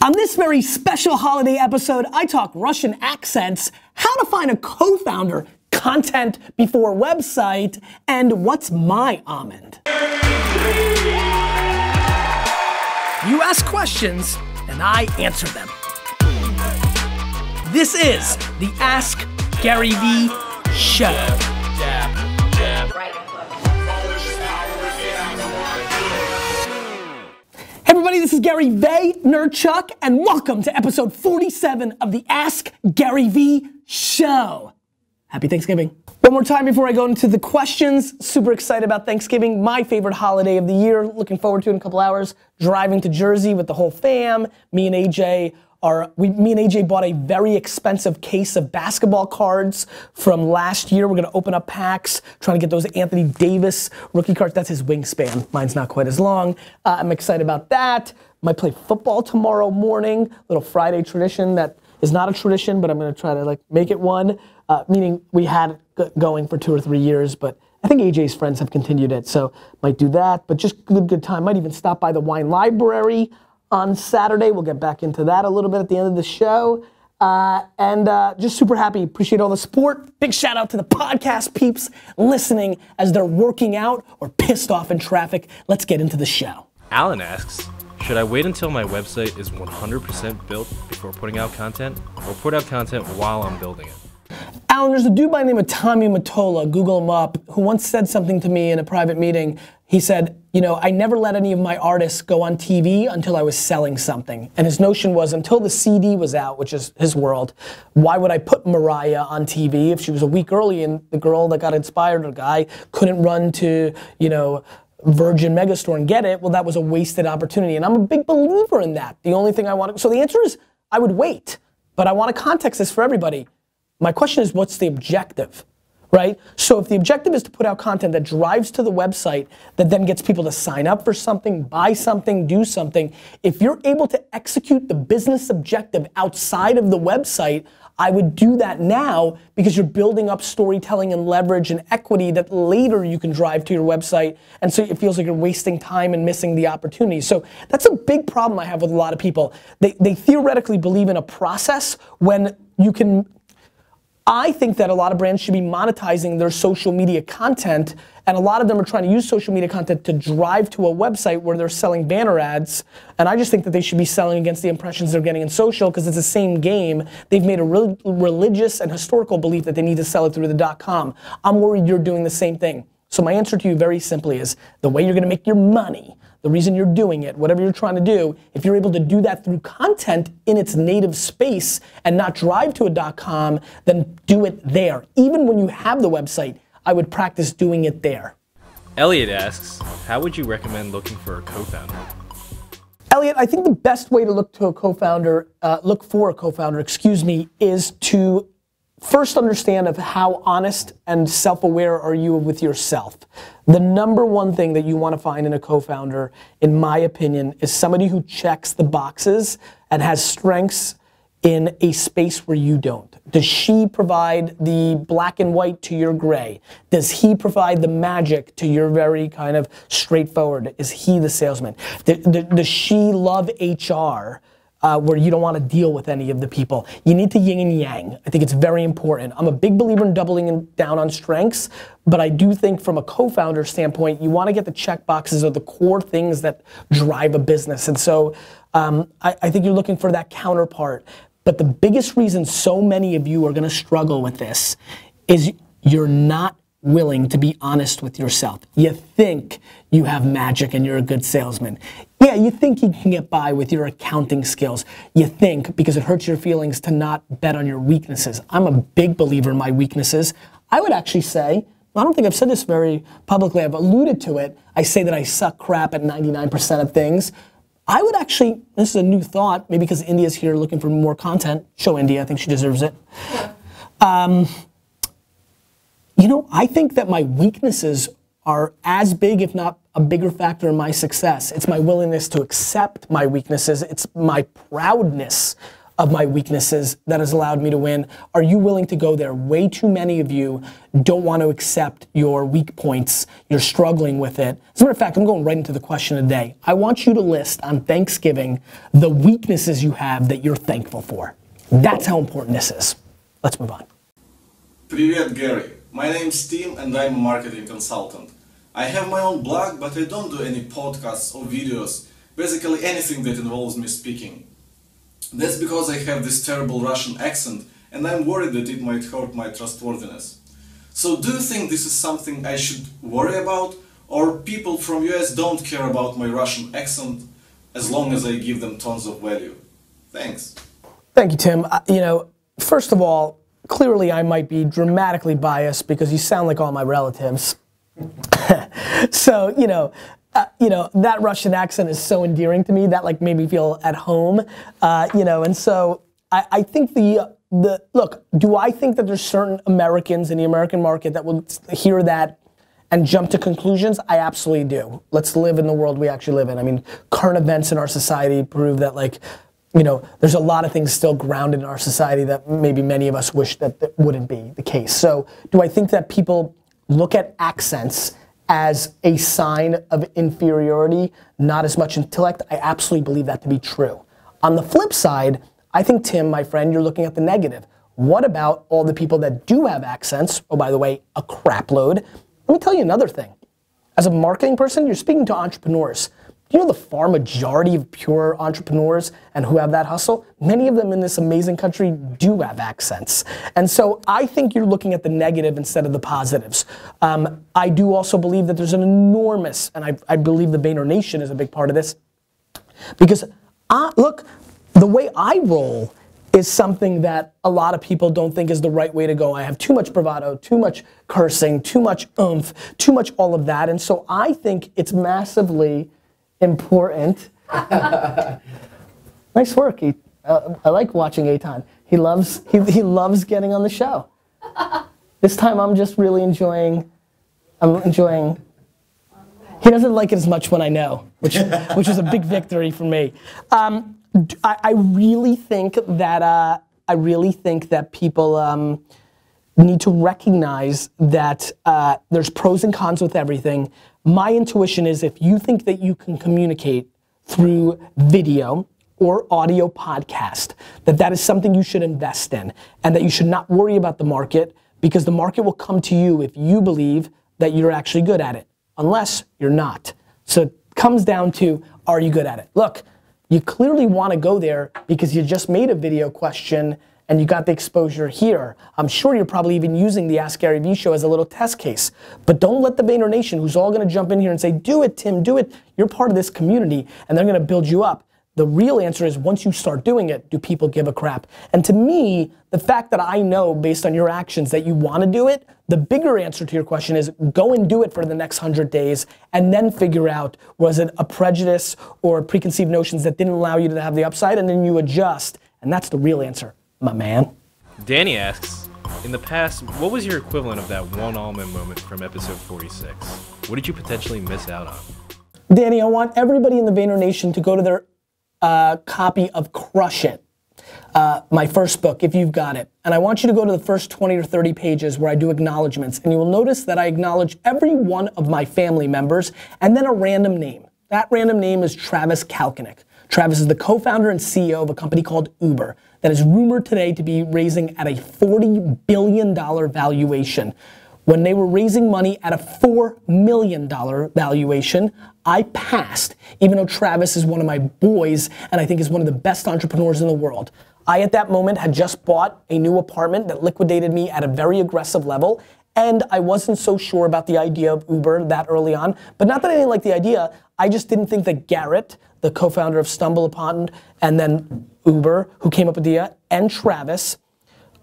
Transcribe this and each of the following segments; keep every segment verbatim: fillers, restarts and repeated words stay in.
On this very special holiday episode, I talk Russian accents, how to find a co-founder, content before website, and what's my almond. You ask questions, and I answer them. This is the Ask Gary V Show. Hey everybody, this is Gary Vaynerchuk, and welcome to episode forty-seven of the Ask Gary V Show. Happy Thanksgiving. One more time before I go into the questions. Super excited about Thanksgiving, my favorite holiday of the year. Looking forward to it in a couple hours. Driving to Jersey with the whole fam. Me and A J are, we, me and A J bought a very expensive case of basketball cards from last year. We're gonna open up packs, trying to get those Anthony Davis rookie cards. That's his wingspan. Mine's not quite as long. Uh, I'm excited about that. Might play football tomorrow morning. Little Friday tradition that is not a tradition, but I'm gonna try to like make it one. Uh, meaning we had it going for two or three years, but I think A J's friends have continued it, so might do that. But just good, good time. Might even stop by the wine library on Saturday. We'll get back into that a little bit at the end of the show. Uh, and uh, just super happy. Appreciate all the support. Big shout out to the podcast peeps listening as they're working out or pissed off in traffic. Let's get into the show. Alan asks, should I wait until my website is one hundred percent built before putting out content, or put out content while I'm building it? Alan, there's a dude by the name of Tommy Mottola, Google him up, who once said something to me in a private meeting. He said, you know, I never let any of my artists go on T V until I was selling something. And his notion was, until the C D was out, which is his world, why would I put Mariah on T V if she was a week early and the girl that got inspired, or guy, couldn't run to, you know, Virgin Megastore and get it? Well, that was a wasted opportunity. And I'm a big believer in that. The only thing I want to, so the answer is, I would wait. But I want to context this for everybody. My question is, what's the objective? Right? So if the objective is to put out content that drives to the website, that then gets people to sign up for something, buy something, do something, if you're able to execute the business objective outside of the website, I would do that now, because you're building up storytelling and leverage and equity that later you can drive to your website, and so it feels like you're wasting time and missing the opportunity. So that's a big problem I have with a lot of people. They, they theoretically believe in a process when you can. I think that a lot of brands should be monetizing their social media content, and a lot of them are trying to use social media content to drive to a website where they're selling banner ads, and I just think that they should be selling against the impressions they're getting in social, because it's the same game. They've made a re- religious and historical belief that they need to sell it through the dot-com. I'm worried you're doing the same thing. So my answer to you very simply is, the way you're gonna make your money, the reason you're doing it, whatever you're trying to do, if you're able to do that through content in its native space and not drive to a .com, then do it there. Even when you have the website, I would practice doing it there. Elliot asks, how would you recommend looking for a co-founder? Elliot, I think the best way to look to a co-founder, uh, look for a co-founder, excuse me, is to first understand of how honest and self-aware are you with yourself. The number one thing that you want to find in a co-founder, in my opinion, is somebody who checks the boxes and has strengths in a space where you don't. Does she provide the black and white to your gray? Does he provide the magic to your very kind of straightforward? Is he the salesman? Does she love H R? Uh, where you don't want to deal with any of the people. You need to yin and yang. I think it's very important. I'm a big believer in doubling down on strengths, but I do think from a co-founder standpoint, you want to get the check boxes or the core things that drive a business. And so um, I, I think you're looking for that counterpart. But the biggest reason so many of you are going to struggle with this is you're not willing to be honest with yourself. You think you have magic and you're a good salesman. Yeah, you think you can get by with your accounting skills. You think, because it hurts your feelings to not bet on your weaknesses. I'm a big believer in my weaknesses. I would actually say, I don't think I've said this very publicly, I've alluded to it. I say that I suck crap at ninety-nine percent of things. I would actually, this is a new thought, maybe because India's here looking for more content. Show India, I think she deserves it. Um, you know, I think that my weaknesses are as big, if not a bigger factor in my success. It's my willingness to accept my weaknesses. It's my proudness of my weaknesses that has allowed me to win? Are you willing to go there? Way too many of you don't want to accept your weak points. You're struggling with it. As a matter of fact, I'm going right into the question of the day. I want you to list on Thanksgiving the weaknesses you have that you're thankful for. That's how important this is. Let's move on. Привет, Gary. My name's Tim and I'm a marketing consultant. I have my own blog, but I don't do any podcasts or videos, basically anything that involves me speaking. That's because I have this terrible Russian accent and I'm worried that it might hurt my trustworthiness. So do you think this is something I should worry about, or people from U S don't care about my Russian accent as long as I give them tons of value? Thanks. Thank you, Tim. Uh, you know, first of all, clearly I might be dramatically biased because you sound like all my relatives. So, you know, Uh, you know, that Russian accent is so endearing to me. That like made me feel at home, uh, you know, and so I, I think the, the, look, do I think that there's certain Americans in the American market that will hear that and jump to conclusions? I absolutely do. Let's live in the world we actually live in. I mean, current events in our society prove that, like, you know, there's a lot of things still grounded in our society that maybe many of us wish that, that wouldn't be the case. So do I think that people look at accents as a sign of inferiority, not as much intellect? I absolutely believe that to be true. On the flip side, I think, Tim, my friend, you're looking at the negative. What about all the people that do have accents? Oh, by the way, a crap load. Let me tell you another thing. As a marketing person, you're speaking to entrepreneurs. You know the far majority of pure entrepreneurs and who have that hustle? Many of them in this amazing country do have accents. And so I think you're looking at the negative instead of the positives. Um, I do also believe that there's an enormous, and I, I believe the Vayner Nation is a big part of this, because I, look, the way I roll is something that a lot of people don't think is the right way to go. I have too much bravado, too much cursing, too much oomph, too much all of that. And so I think it's massively important. Nice work. He, uh, I like watching Eitan. He loves he, he loves getting on the show. This time I'm just really enjoying. I'm enjoying. He doesn't like it as much when I know, which which is a big victory for me. Um, I, I really think that uh, I really think that people um, need to recognize that uh, there's pros and cons with everything. My intuition is, if you think that you can communicate through video or audio podcast, that that is something you should invest in, and that you should not worry about the market, because the market will come to you if you believe that you're actually good at it, unless you're not. So it comes down to, are you good at it? Look, you clearly want to go there because you just made a video question and you got the exposure here. I'm sure you're probably even using the Ask Gary Vee show as a little test case. But don't let the Vayner Nation, who's all gonna jump in here and say, do it, Tim, do it. You're part of this community, and they're gonna build you up. The real answer is, once you start doing it, do people give a crap? And to me, the fact that I know, based on your actions, that you wanna do it, the bigger answer to your question is, go and do it for the next hundred days, and then figure out, was it a prejudice or preconceived notions that didn't allow you to have the upside, and then you adjust, and that's the real answer. My man. Danny asks, in the past, what was your equivalent of that one almond moment from episode forty-six? What did you potentially miss out on? Danny, I want everybody in the Vayner Nation to go to their uh, copy of Crush It, uh, my first book, if you've got it. And I want you to go to the first twenty or thirty pages where I do acknowledgements. And you will notice that I acknowledge every one of my family members and then a random name. That random name is Travis Kalanick. Travis is the co-founder and C E O of a company called Uber that is rumored today to be raising at a forty billion dollar valuation. When they were raising money at a four million dollar valuation, I passed, even though Travis is one of my boys and I think is one of the best entrepreneurs in the world. I, at that moment, had just bought a new apartment that liquidated me at a very aggressive level, and I wasn't so sure about the idea of Uber that early on. But not that I didn't like the idea, I just didn't think that Garrett, the co-founder of StumbleUpon, and then Uber, who came up with the, and Travis,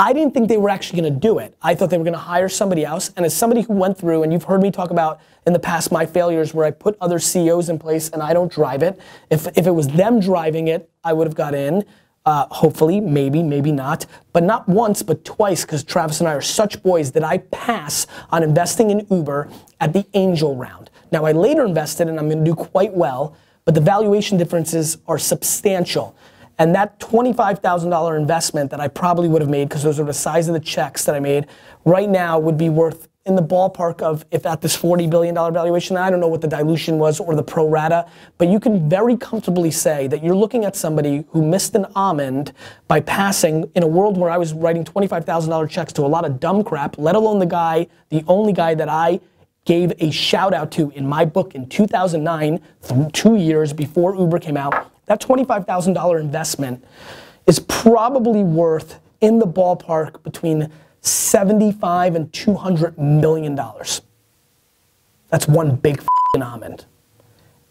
I didn't think they were actually gonna do it. I thought they were gonna hire somebody else, and as somebody who went through, and you've heard me talk about in the past my failures where I put other C E Os in place and I don't drive it. If, if it was them driving it, I would have got in, uh, hopefully, maybe, maybe not, but not once, but twice, because Travis and I are such boys that I pass on investing in Uber at the angel round. Now, I later invested and I'm gonna do quite well, but the valuation differences are substantial. And that twenty-five thousand dollar investment that I probably would have made, because those are the size of the checks that I made, right now would be worth in the ballpark of, if at this forty billion dollar valuation, I don't know what the dilution was or the pro rata, but you can very comfortably say that you're looking at somebody who missed an almond by passing in a world where I was writing twenty-five thousand dollar checks to a lot of dumb crap, let alone the guy, the only guy that I gave a shout out to in my book in two thousand nine, through two years before Uber came out. That twenty-five thousand dollar investment is probably worth in the ballpark between seventy-five and two hundred million dollars. That's one big f***ing almond.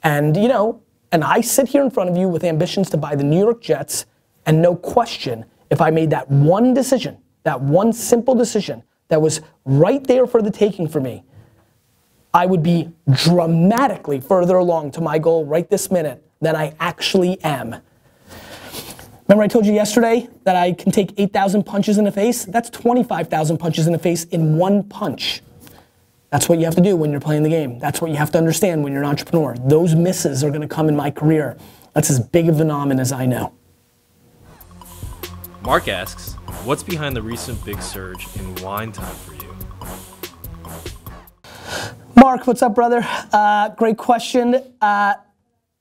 And you know, and I sit here in front of you with ambitions to buy the New York Jets, and no question, if I made that one decision, that one simple decision that was right there for the taking for me, I would be dramatically further along to my goal right this minute than I actually am. Remember I told you yesterday that I can take eight thousand punches in the face? That's twenty-five thousand punches in the face in one punch. That's what you have to do when you're playing the game. That's what you have to understand when you're an entrepreneur. Those misses are gonna come in my career. That's as big of an omen as I know. Mark asks, what's behind the recent big surge in wine time for you? Mark, what's up, brother? Uh, great question. Uh,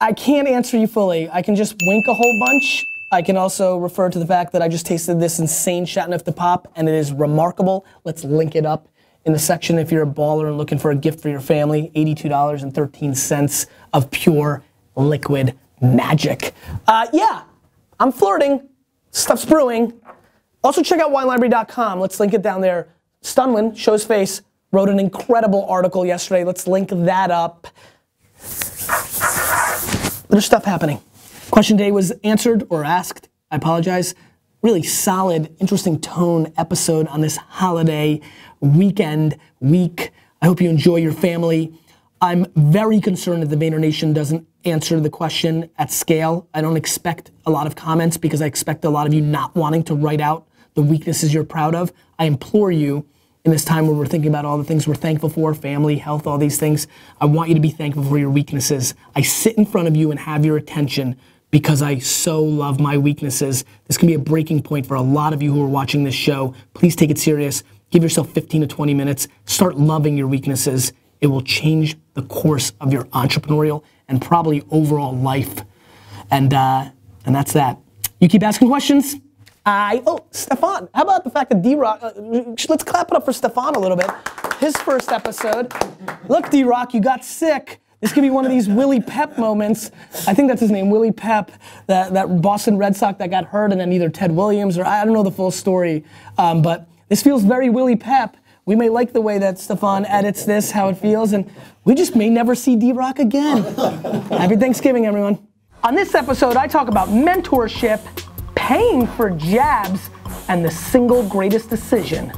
I can't answer you fully. I can just wink a whole bunch. I can also refer to the fact that I just tasted this insane Chateauneuf-du-Pape and it is remarkable. Let's link it up in the section if you're a baller and looking for a gift for your family. eighty-two dollars and thirteen cents of pure liquid magic. Uh, yeah, I'm flirting. Stuff's brewing. Also check out wine library dot com. Let's link it down there. Stunwin, show his face, wrote an incredible article yesterday. Let's link that up. There's stuff happening. Question today was answered or asked, I apologize. Really solid, interesting tone episode on this holiday weekend, week. I hope you enjoy your family. I'm very concerned that the Vayner Nation doesn't answer the question at scale. I don't expect a lot of comments because I expect a lot of you not wanting to write out the weaknesses you're proud of. I implore you, in this time where we're thinking about all the things we're thankful for, family, health, all these things, I want you to be thankful for your weaknesses. I sit in front of you and have your attention because I so love my weaknesses. This can be a breaking point for a lot of you who are watching this show. Please take it serious. Give yourself fifteen to twenty minutes. Start loving your weaknesses. It will change the course of your entrepreneurial and probably overall life. And uh, and that's that. You keep asking questions. I, oh, Stefan, how about the fact that D-Rock, uh, let's clap it up for Stefan a little bit. His first episode. Look, D-Rock, you got sick. This could be one of these Willie Pep moments. I think that's his name, Willie Pep, that, that Boston Red Sox that got hurt, and then either Ted Williams or I don't know the full story, um, but this feels very Willie Pep. We may like the way that Stefan edits this, how it feels, and we just may never see D-Rock again. Happy Thanksgiving, everyone. On this episode, I talk about mentorship, paying for jabs, and the single greatest decision